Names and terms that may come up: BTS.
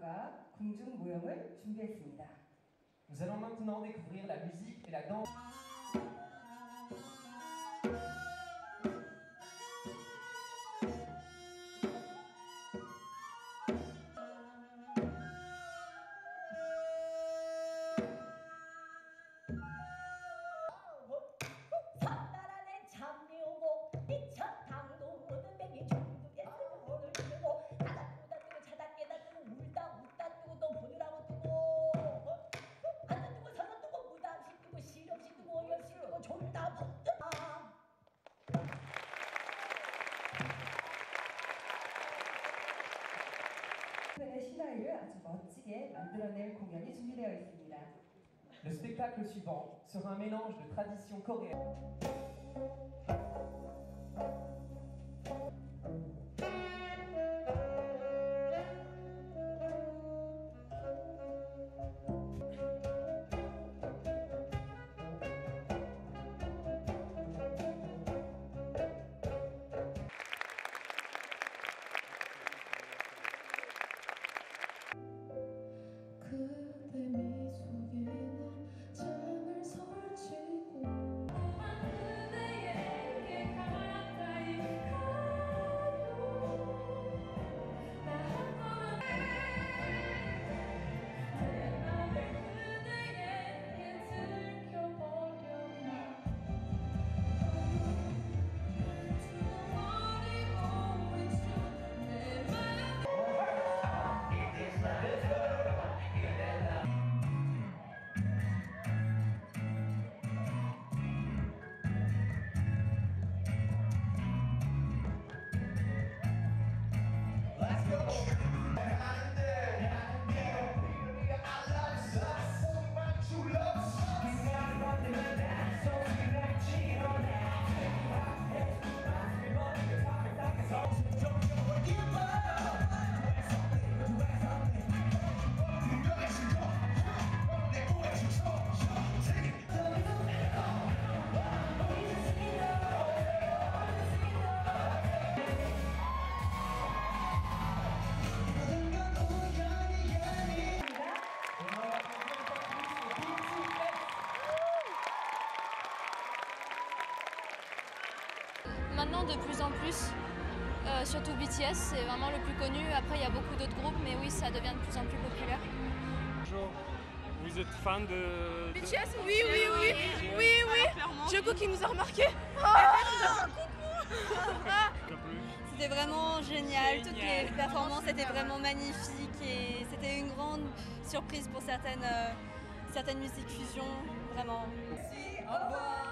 음악과 궁중 모형을 준비했습니다. Nous allons maintenant découvrir la musique et la danse. Le spectacle suivant sera un mélange de traditions coréennes. Maintenant, de plus en plus, surtout BTS, c'est vraiment le plus connu. Après, il y a beaucoup d'autres groupes, mais oui, ça devient de plus en plus populaire. Bonjour, vous êtes fan de BTS? Oui, oui, oui, oui, oui. Joko qui nous a remarqué. C'était vraiment génial. Toutes les performances étaient vraiment magnifiques et c'était une grande surprise pour certaines musiques fusion, vraiment. Merci, au revoir.